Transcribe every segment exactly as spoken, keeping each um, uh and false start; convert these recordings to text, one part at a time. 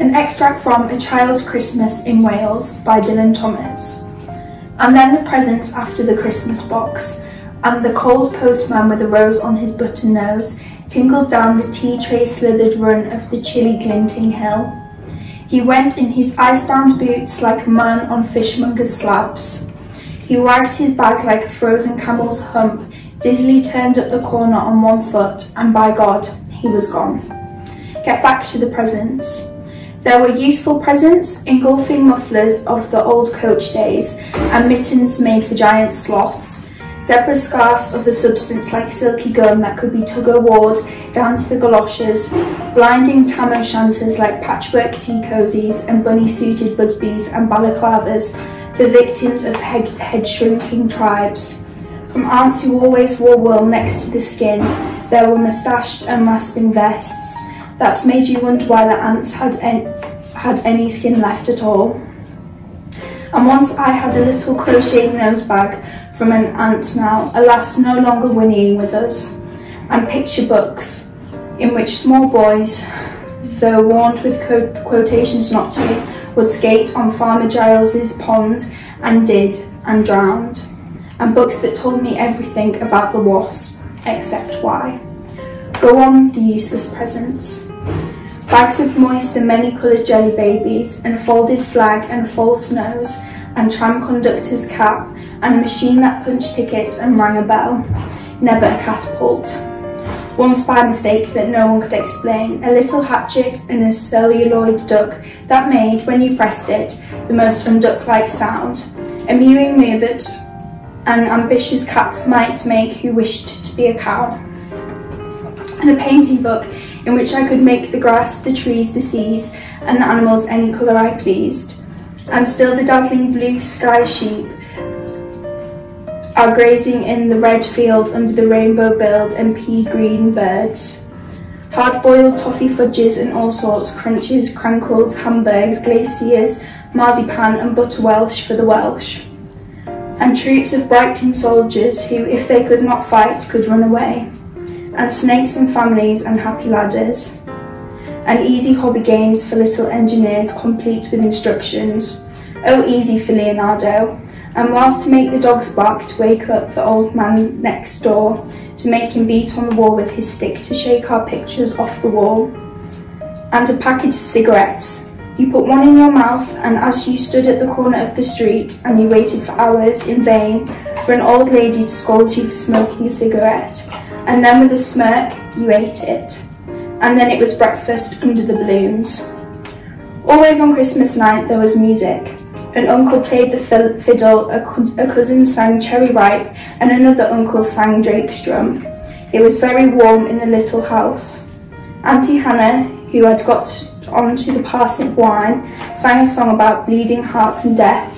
An extract from A Child's Christmas in Wales by Dylan Thomas. And then the presents after the Christmas box, and the cold postman with a rose on his button nose tinkled down the tea tray slithered run of the chilly glinting hill. He went in his ice-bound boots like a man on fishmonger's slabs. He wagged his bag like a frozen camel's hump, dizzily turned up the corner on one foot, and by God, he was gone. Get back to the presents. There were useful presents, engulfing mufflers of the old coach days, and mittens made for giant sloths, zebra scarves of a substance like silky gum that could be tug-o'-war'd down to the galoshes, blinding tam-o'-shanters like patchwork tea cosies and bunny-suited busbies and balaclavas for victims of head-shrinking tribes. From aunts who always wore wool next to the skin, there were moustached and rasping vests that made you wonder why the ants had en had any skin left at all. And once I had a little crocheted nose bag from an aunt now, alas, no longer whinnying with us, and picture books, in which small boys, though warned with co quotations not to, would skate on Farmer Giles's pond, and did, and drowned, and books that told me everything about the wasp, except why. Go on, the useless presents. Bags of moist and many-coloured jelly babies, and a folded flag and a false nose, and tram conductor's cap, and a machine that punched tickets and rang a bell. Never a catapult. Once by mistake that no one could explain, a little hatchet and a celluloid duck that made, when you pressed it, the most unduck-like sound. A mewing moo that an ambitious cat might make who wished to be a cow. And a painting book in which I could make the grass, the trees, the seas, and the animals any colour I pleased. And still the dazzling blue sky sheep are grazing in the red field under the rainbow-billed and pea-green birds. Hard-boiled toffee fudges and all sorts, crunches, crankles, hamburgs, glaciers, marzipan and butter Welsh for the Welsh. And troops of Brighton soldiers who, if they could not fight, could run away. And snakes and families and happy ladders, and easy hobby games for little engineers complete with instructions, oh easy for Leonardo, and whilst to make the dogs bark to wake up the old man next door, to make him beat on the wall with his stick to shake our pictures off the wall, and a packet of cigarettes. You put one in your mouth, and as you stood at the corner of the street and you waited for hours in vain for an old lady to scold you for smoking a cigarette, and then with a smirk, you ate it. And then it was breakfast under the balloons. Always on Christmas night there was music. An uncle played the fiddle, a, co a cousin sang Cherry Ripe, and another uncle sang Drake's Drum. It was very warm in the little house. Auntie Hannah, who had got on to the parsnip wine, sang a song about bleeding hearts and death,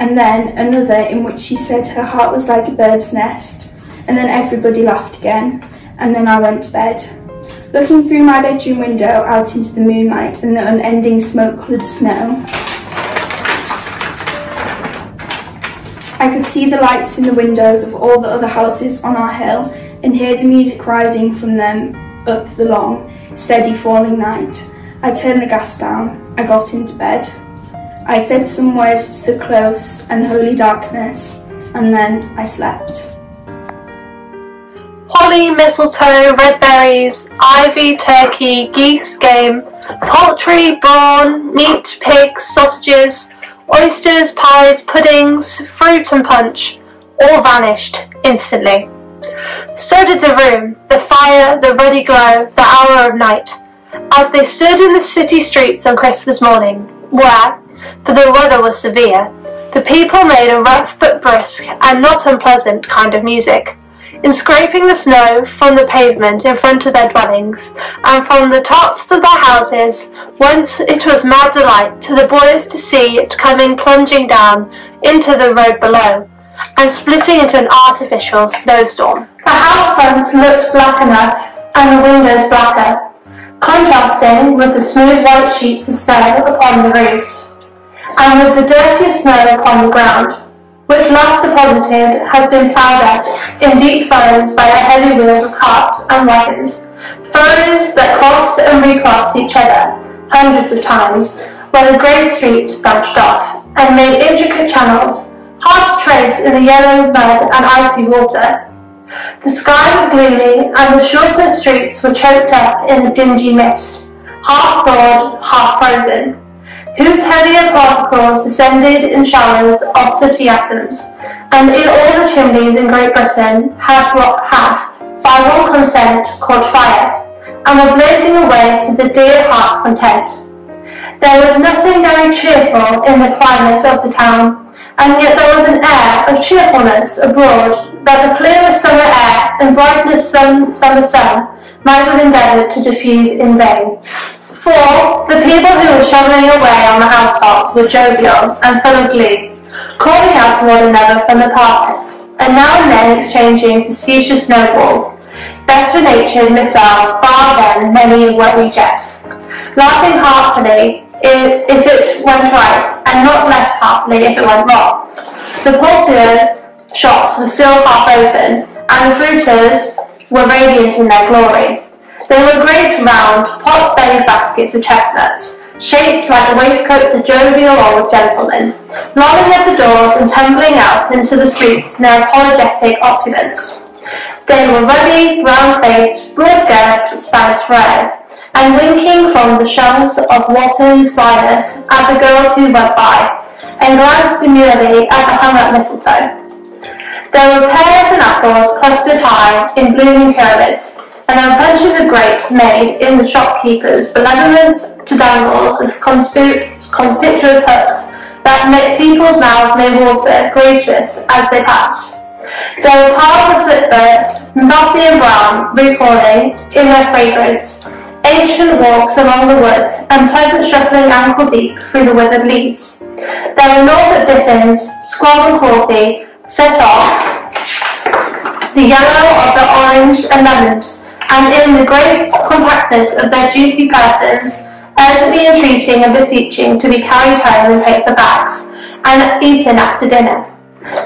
and then another in which she said her heart was like a bird's nest. And then everybody laughed again, and then I went to bed. Looking through my bedroom window out into the moonlight and the unending smoke-coloured snow, I could see the lights in the windows of all the other houses on our hill and hear the music rising from them up the long, steady falling night. I turned the gas down. I got into bed. I said some words to the close and holy darkness, and then I slept. Holly, mistletoe, red berries, ivy, turkey, geese, game, poultry, brawn, meat, pigs, sausages, oysters, pies, puddings, fruit and punch, all vanished instantly. So did the room, the fire, the ruddy glow, the hour of night, as they stood in the city streets on Christmas morning, where, for the weather was severe, the people made a rough but brisk and not unpleasant kind of music, in scraping the snow from the pavement in front of their dwellings, and from the tops of their houses, whence it was mad delight to the boys to see it coming plunging down into the road below, and splitting into an artificial snowstorm. The house fronts looked black enough, and the windows blacker, contrasting with the smooth white sheets of snow upon the roofs, and with the dirtiest snow upon the ground, which last deposited has been ploughed up in deep furrows by the heavy wheels of carts and wagons, Furrows that crossed and recrossed each other hundreds of times, where the great streets branched off and made intricate channels, hard to trace in the yellow mud and icy water. The sky was gloomy, and the shortest streets were choked up in a dingy mist, half thawed, half frozen, whose heavier particles descended in showers of sooty atoms, and in all the chimneys in Great Britain had what had, by one consent, caught fire, and were blazing away to the dear heart's content. There was nothing very cheerful in the climate of the town, and yet there was an air of cheerfulness abroad that the clearest summer air and brightest sun, summer sun might have endeavoured to diffuse in vain. For the people who were shoveling away on the housetops were jovial and full of glee, calling out to one another from the parapets, and now and then exchanging facetious snowballs. Better-natured missile far than many what we jet, laughing heartily if, if it went right, and not less heartily if it went wrong. The porters' shops were still half open, and the fruiters were radiant in their glory. They were great round pot-bellied baskets of chestnuts, shaped like the waistcoats of jovial old gentlemen, lolling at the doors and tumbling out into the streets in their apologetic opulence. They were ruddy, brown-faced, broad-girthed Spanish wares, and winking from the shelves of watery slyness at the girls who went by, and glanced demurely at the hung-up mistletoe. There were pears and apples clustered high in blooming pyramids, and there were bunches of grapes made in the shopkeepers' benevolence to dangle as conspicuous hooks that make people's mouths may water gracious as they pass. There were piles of flitbirds, mossy and brown, recalling in their fragrance ancient walks along the woods and pleasant shuffling ankle deep through the withered leaves. There were Norfolk Biffins, squab and coffee, set off the yellow of the orange and lemons, and in the great compactness of their juicy persons, urgently entreating and beseeching to be carried home in paper bags, and eaten after dinner.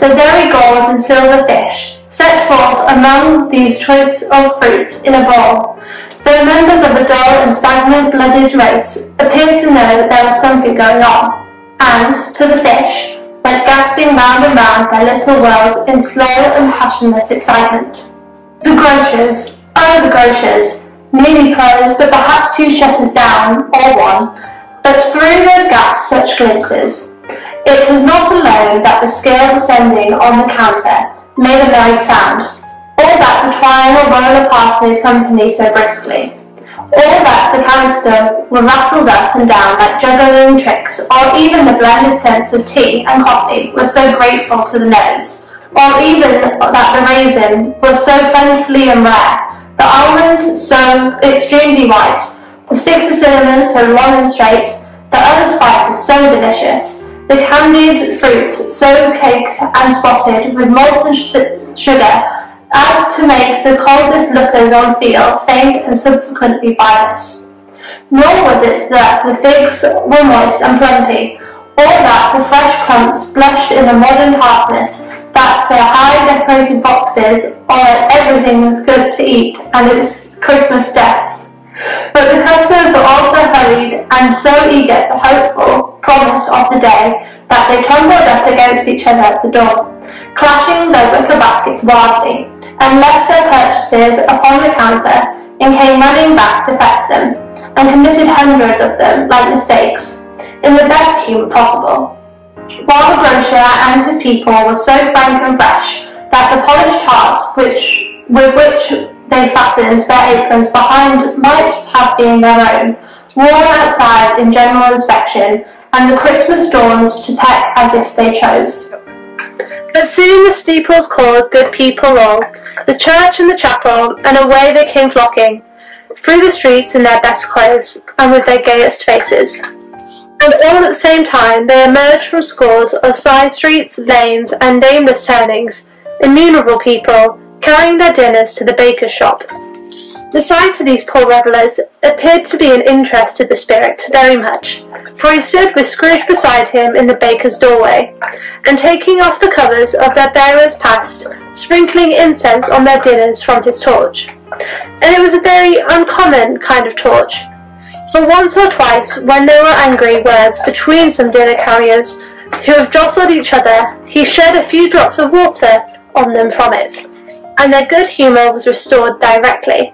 The very gold and silver fish, set forth among these choice of fruits in a bowl, though members of the dull and stagnant-blooded race appeared to know that there was something going on, and, to the fish, went gasping round and round their little world in slow and passionless excitement. The grocers, oh the grocers, nearly closed but perhaps two shutters down, or one, but through those gaps such glimpses. It was not alone that the scales ascending on the counter made a merry sound, or that the twine or roller parted company so briskly, or that the canister were rattled up and down like juggling tricks, or even the blended scents of tea and coffee were so grateful to the nose, or even that the raisin was so plentifully and rare, the almonds so extremely white, the sticks of cinnamon so long and straight, the other spices so delicious, the candied fruits so caked and spotted with molten sugar, as to make the coldest lookers on field faint and subsequently bilious. Nor was it that the figs were moist and plumpy, or that the fresh plums blushed in the modern hardness, that their high decorated boxes or everything was good to eat and its Christmas desk. But the customers were also hurried and so eager to hopeful promise of the day that they tumbled up against each other at the door, clashing their wicker baskets wildly, and left their purchases upon the counter and came running back to fetch them, and committed hundreds of them like mistakes, in the best humour possible. While the grocer and his people were so frank and fresh that the polished hearts which, with which they fastened their aprons behind might have been their own, worn outside in general inspection, and the Christmas dawns to peck as if they chose. But soon the steeples called good people all, the church and the chapel, and away they came flocking, through the streets in their best clothes, and with their gayest faces. And all at the same time they emerged from scores of side streets, lanes, and nameless turnings, innumerable people, carrying their dinners to the baker's shop. The sight of these poor revellers appeared to be an interest to the spirit very much, for he stood with Scrooge beside him in the baker's doorway, and taking off the covers of their bearers passed, sprinkling incense on their dinners from his torch. and it was a very uncommon kind of torch. For once or twice, when there were angry words between some dinner carriers who have jostled each other, he shed a few drops of water on them from it, and their good humour was restored directly.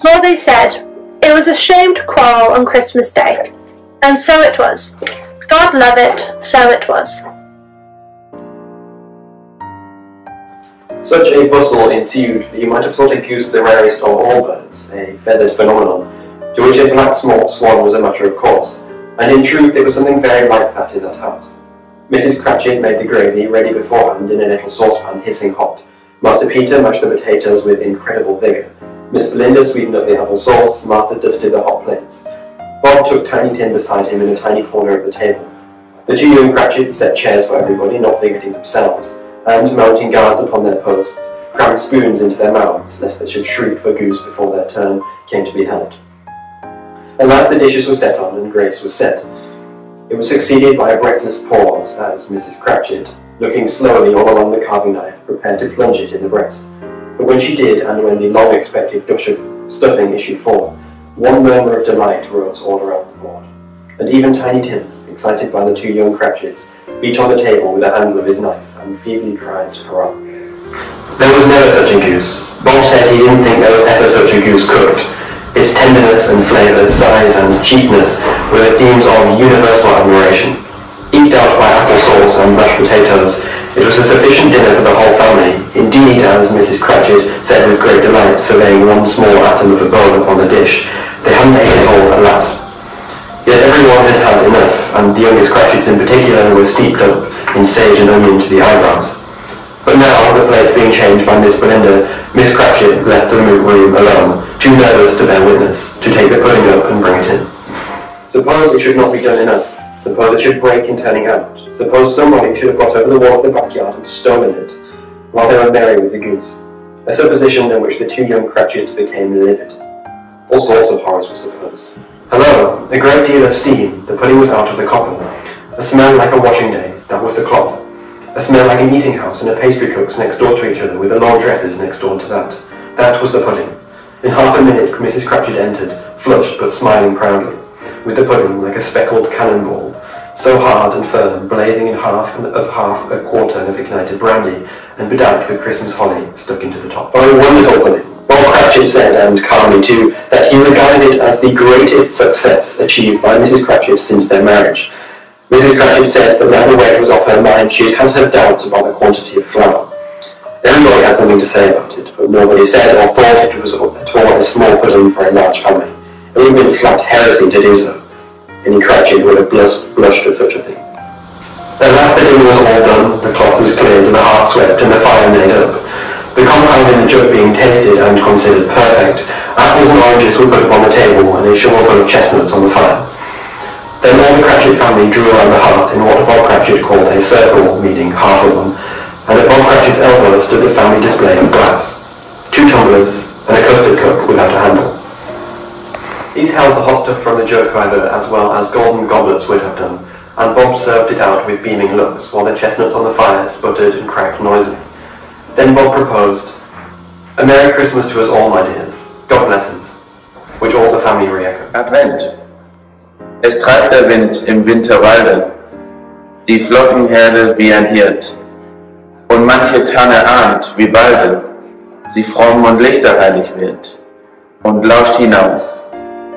For they said, it was a shame to quarrel on Christmas Day, and so it was. God love it, so it was. Such a bustle ensued that you might have thought it goose the rarest of all birds, a feathered phenomenon, to which a black swan was a matter of course, and in truth there was something very like that in that house. Missus Cratchit made the gravy ready beforehand in a little saucepan hissing hot. Master Peter mashed the potatoes with incredible vigour. Miss Belinda sweetened up the apple sauce, Martha dusted the hot plates. Bob took Tiny Tim beside him in a tiny corner of the table. The two young Cratchits set chairs for everybody, not forgetting themselves, and, mounting guards upon their posts, crammed spoons into their mouths, lest they should shriek for goose before their turn came to be held. At last the dishes were set on, and grace was set. It was succeeded by a breathless pause, as Missus Cratchit, looking slowly all along the carving knife, prepared to plunge it in the breast. But when she did, and when the long-expected gush of stuffing issued forth, one murmur of delight rose all around the board, and even Tiny Tim, excited by the two young Cratchits, beat on the table with the handle of his knife, and feebly cried, hurrah. There was never such a goose. Bob said he didn't think there was ever such a goose cooked. Its tenderness and flavour, size and cheapness were the themes of universal admiration. Eked out by apple sauce and mashed potatoes, it was a sufficient dinner for the whole family, indeed, as Missus Cratchit said with great delight, surveying one small atom of a bowl upon the dish. They hadn't ate it all at last. Yet everyone had had enough, and the youngest Cratchits in particular were steeped up in sage and onion to the eyebrows. But now, the plates being changed by Miss Belinda, Miss Cratchit left the room alone, too nervous to bear witness, to take the pudding up and bring it in. Suppose it should not be done enough. Suppose it should break in turning out. Suppose somebody should have got over the wall of the backyard and stolen it, while they were merry with the goose. A supposition in which the two young Cratchits became livid. All sorts of horrors were supposed. Hello! A great deal of steam. The pudding was out of the copper. A smell like a washing day. That was the cloth. A smell like an eating house and a pastry cook's next door to each other, with the long dresses next door to that. That was the pudding. In half a minute Missus Cratchit entered, flushed but smiling proudly, with the pudding like a speckled cannonball, so hard and firm, blazing in half and of half a quarter of ignited brandy, and bedabbed with Christmas holly stuck into the top. Oh, wonderful pudding! Bob Cratchit said, and calmly too, that he regarded it as the greatest success achieved by Missus Cratchit since their marriage. Missus Cratchit said that now the weight was off her mind, she had had her doubts about the quantity of flour. Everybody had something to say about it, but nobody said or thought it was at all a small pudding for a large family. It would have been flat heresy to do so. Any Cratchit would have blushed, blushed at such a thing. At last the dinner was all done, the cloth was cleared, and the hearth swept, and the fire made up. The compound in the jug being tasted and considered perfect, apples and oranges were put upon the table, and a shovelful of chestnuts on the fire. Then all the Cratchit family drew around the hearth in what Bob Cratchit called a circle, meaning half of one, and at Bob Cratchit's elbow stood the family display of glass, two tumblers, and a custard cup without a handle. These held the hot stuff from the jug either, as well as golden goblets would have done, and Bob served it out with beaming looks, while the chestnuts on the fire sputtered and cracked noisily. Then Bob proposed, "A Merry Christmas to us all, my dears. God bless us," which all the family re-echoed. Advent. Es treibt der Wind im Winterwalde, die Flockenherde wie ein Hirt, und manche Tanne ahnt, wie balde sie fromm und lichterheilig wird, und lauscht hinaus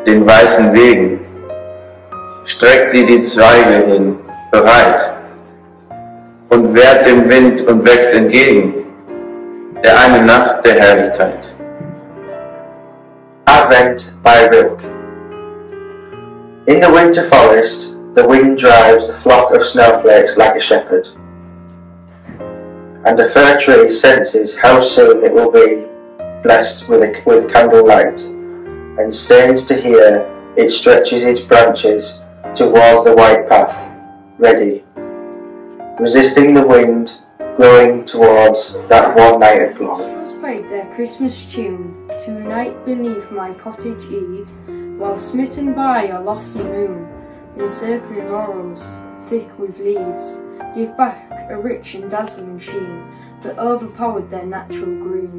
den weißen Wegen, streckt sie die Zweige hin, bereit, und wehrt dem Wind und wächst entgegen, der eine Nacht der Herrlichkeit. Advent by Rilke. In the winter forest, the wind drives the flock of snowflakes like a shepherd, and the fir tree senses how soon it will be blessed with, a, with candlelight, and stains to hear it stretches its branches towards the white path, ready, resisting the wind, glowing towards that one night of glory. The fields played their Christmas tune to a night beneath my cottage eaves, while smitten by a lofty moon, the encircling laurels, thick with leaves, gave back a rich and dazzling sheen that overpowered their natural green.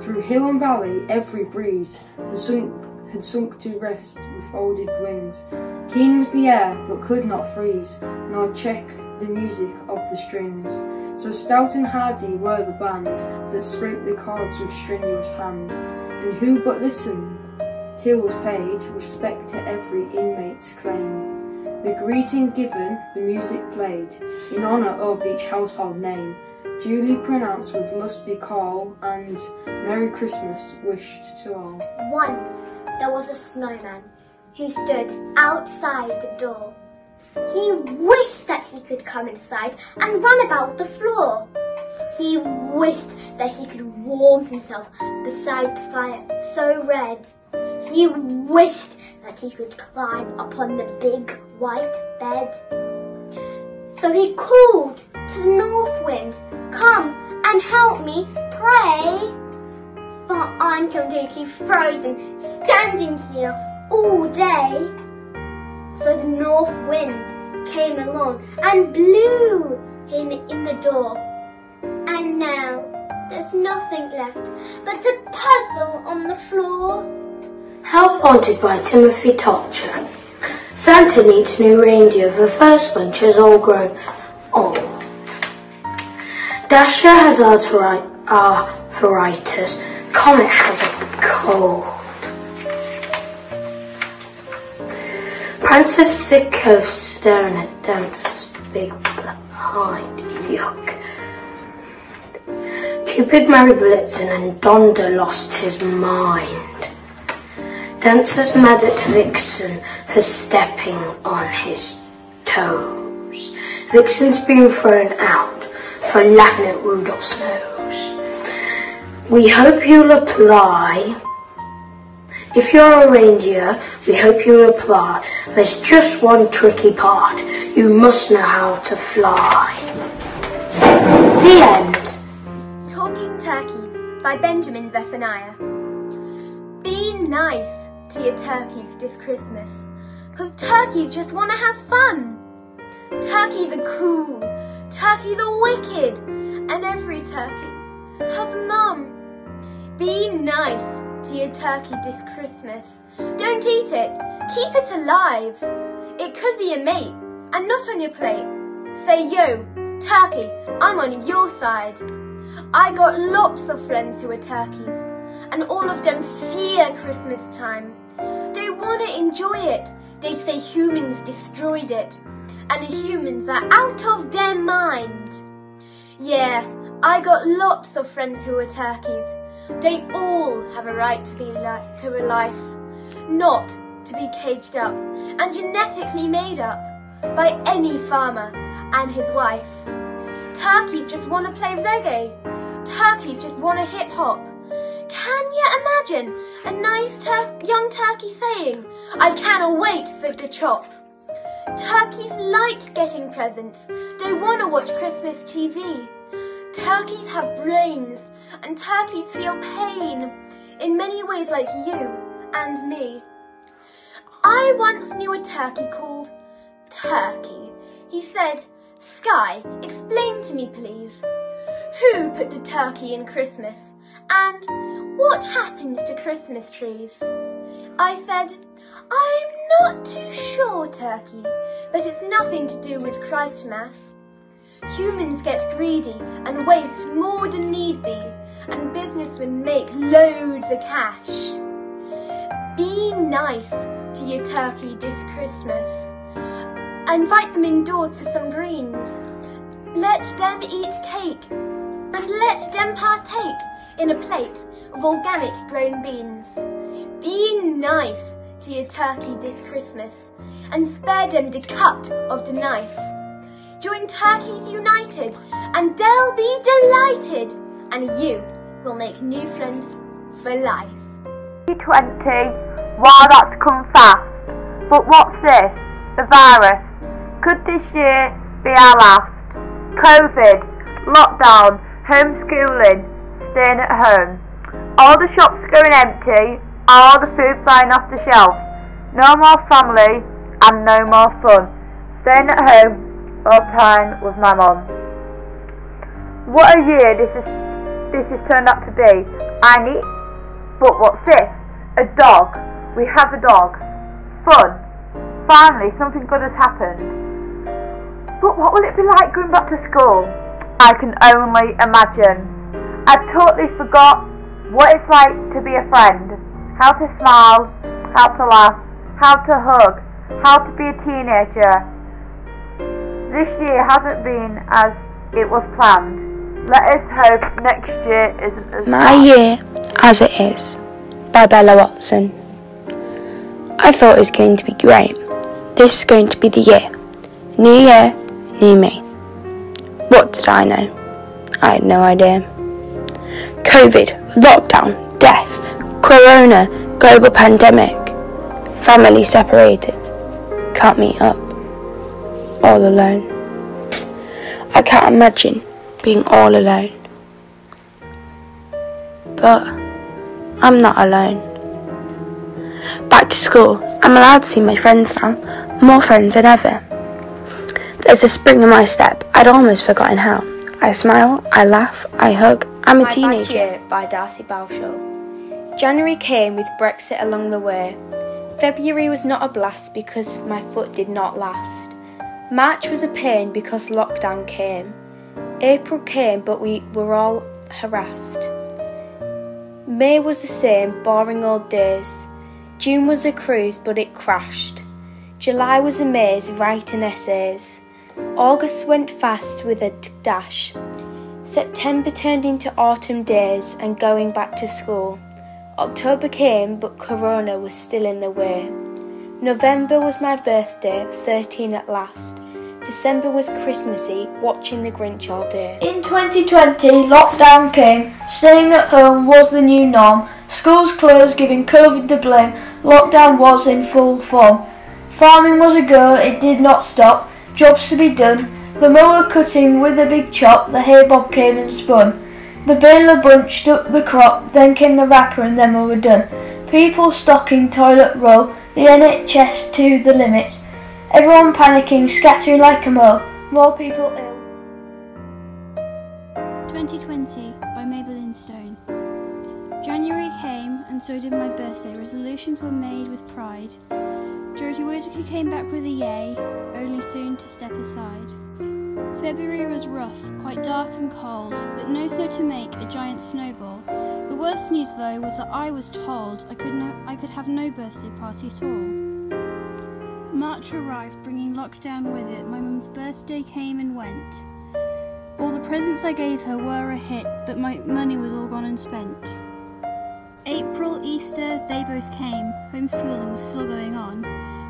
Through hill and valley, every breeze had sunk, had sunk to rest with folded wings. Keen was the air, but could not freeze, nor check the music of the strings. So stout and hardy were the band that scraped the chords with strenuous hand. And who but listened, till was paid respect to every inmate's claim. The greeting given, the music played, in honour of each household name, duly pronounced with lusty call, and Merry Christmas wished to all. Once there was a snowman who stood outside the door. He wished that he could come inside and run about the floor. He wished that he could warm himself beside the fire so red. He wished that he could climb upon the big white bed. So he called to the north wind, "Come and help me, pray, for I'm completely frozen, standing here all day." So the north wind came along and blew him in the door. And now there's nothing left but a puddle on the floor. Help wanted by Timothy Totcher. Santa needs new reindeer, the first one has all grown old. Dasher has arthritis, Comet has a cold. Prancer's sick of staring at Dancer's big behind, yuck. Cupid married Blitzen and Donder lost his mind. Dancer's mad at Vixen for stepping on his toes. Vixen's been thrown out for laughing at Rudolph's nose. We hope you'll apply. If you're a reindeer, we hope you'll apply. There's just one tricky part. You must know how to fly. The end. Talking Turkeys by Benjamin Zephaniah. Be nice to your turkeys this Christmas, because turkeys just want to have fun. Turkeys are cool, turkeys are wicked, and every turkey has a mum. Be nice to your turkey this Christmas. Don't eat it, keep it alive. It could be a mate and not on your plate. Say, "Yo, turkey, I'm on your side." I got lots of friends who are turkeys, and all of them fear Christmas time. They want to enjoy it. They say humans destroyed it, and the humans are out of their mind. Yeah, I got lots of friends who are turkeys. They all have a right to be li- to a life, not to be caged up and genetically made up by any farmer and his wife. Turkeys just want to play reggae. Turkeys just want to hip hop. Can you imagine a nice tur- young turkey saying, "I cannot wait for the chop"? Turkeys like getting presents. They want to watch Christmas T V. Turkeys have brains, and turkeys feel pain in many ways, like you and me. I once knew a turkey called Turkey. He said, "Sky, explain to me please, who put the turkey in Christmas? And what happens to Christmas trees?" I said, "I'm not too sure, Turkey, but it's nothing to do with Christmas. Humans get greedy and waste more than need be, and businessmen make loads of cash." Be nice to your turkey this Christmas. Invite them indoors for some greens. Let them eat cake, and let them partake in a plate of organic grown beans. Be nice to your turkey this Christmas, and spare them the cut of the knife. Join Turkeys United, and they'll be delighted, and you will make new friends for life. twenty twenty, wow, that's come fast. But what's this? The virus. Could this year be our last? Covid, lockdown, homeschooling, staying at home, all the shops going empty, all the food flying off the shelves, no more family and no more fun, staying at home all the time with my mum. What a year this has this has turned out to be. Annie, but what's this? A dog. We have a dog. Fun. Finally, something good has happened. But what will it be like going back to school? I can only imagine. I've totally forgot what it's like to be a friend. How to smile, how to laugh, how to hug, how to be a teenager. This year hasn't been as it was planned. Let us hope next year isn't as My bad. Year As It Is by Bella Watson. I thought it was going to be great. This is going to be the year. New year, new me. What did I know? I had no idea. COVID, lockdown, death, corona, global pandemic. Family separated. Can't meet up. All alone. I can't imagine being all alone. But I'm not alone. Back to school. I'm allowed to see my friends now. More friends than ever. There's a spring in my step. I'd almost forgotten how. I smile, I laugh, I hug. I'm a teenager. My Bad Year by Darcy Bauschel. January came with Brexit along the way. February was not a blast because my foot did not last. March was a pain because lockdown came. April came but we were all harassed. May was the same, boring old days. June was a cruise but it crashed. July was a maze, writing essays. August went fast with a dash. September turned into autumn days and going back to school. October came but corona was still in the way. November was my birthday, thirteen at last. December was Christmassy, watching the Grinch all day. In twenty twenty, lockdown came. Staying at home was the new norm. Schools closed, giving COVID the blame. Lockdown was in full form. Farming was a go, it did not stop. Jobs to be done. The mower cutting with a big chop. The hay bob came and spun. The baler bunched up the crop. Then came the wrapper and then we were done. People stocking toilet roll. The N H S to the limits. Everyone panicking, scattering like a mole. More people ill. twenty twenty by Maybelline Stone. January came and so did my birthday. Resolutions were made with pride. Georgie Woodsy came back with a yay, only soon to step aside. February was rough, quite dark and cold, but no snow to make a giant snowball. The worst news though was that I was told I could, no, I could have no birthday party at all. March arrived, bringing lockdown with it. My mum's birthday came and went. All the presents I gave her were a hit, but my money was all gone and spent. April, Easter, they both came. Homeschooling was still going on.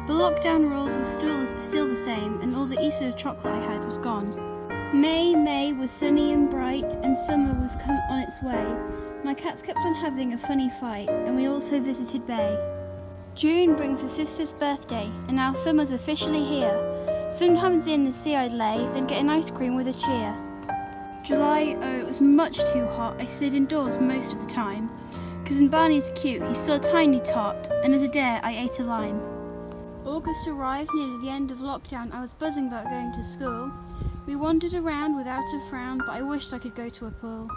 But lockdown rules were still, still the same, and all the Easter chocolate I had was gone. May, May was sunny and bright, and summer was come on its way. My cats kept on having a funny fight, and we also visited Bay. June brings a sister's birthday, and now summer's officially here. Sometimes in the sea I'd lay, then get an ice cream with a cheer. July, oh, it was much too hot. I stayed indoors most of the time. Cousin Barney's cute, he's still a tiny tot, and as a dare I ate a lime. August arrived near the end of lockdown. I was buzzing about going to school. We wandered around without a frown, but I wished I could go to a pool.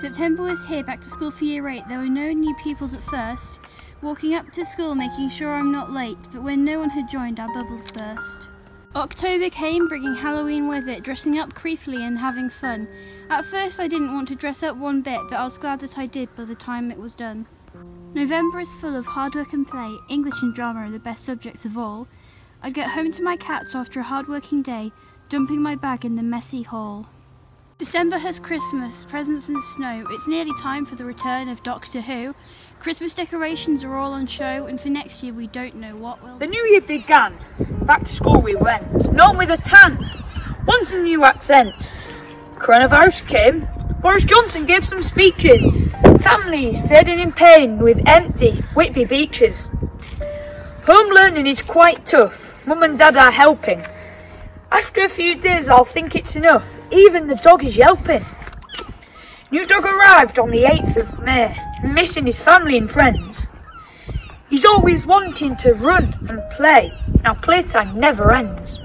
September was here, back to school for year eight. There were no new pupils at first. Walking up to school, making sure I'm not late, but when no one had joined, our bubbles burst. October came, bringing Halloween with it, dressing up creepily and having fun. At first I didn't want to dress up one bit, but I was glad that I did by the time it was done. November is full of hard work and play. English and drama are the best subjects of all. I'd get home to my cats after a hard working day, dumping my bag in the messy hall. December has Christmas, presents and snow. It's nearly time for the return of Doctor Who. Christmas decorations are all on show, and for next year we don't know what will... The new year began. Back to school we went. Norm with a tan. Once a new accent. Coronavirus came. Boris Johnson gave some speeches. Families fading in pain with empty Whitby beaches. Home learning is quite tough. Mum and Dad are helping. After a few days I'll think it's enough, even the dog is yelping. New dog arrived on the eighth of May, missing his family and friends. He's always wanting to run and play, now playtime never ends.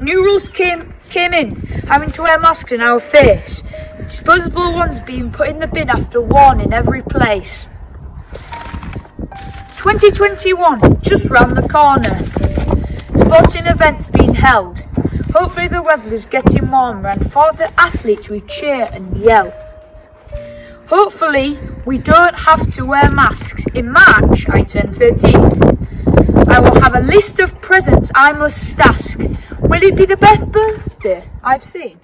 New rules came, came in, having to wear masks on our face, Disposable ones being put in the bin after one in every place. twenty twenty-one, just round the corner. Sporting events being held. Hopefully the weather is getting warmer and for the athletes we cheer and yell. Hopefully we don't have to wear masks. In March I turn thirteen. I will have a list of presents I must ask. Will it be the best birthday I've seen?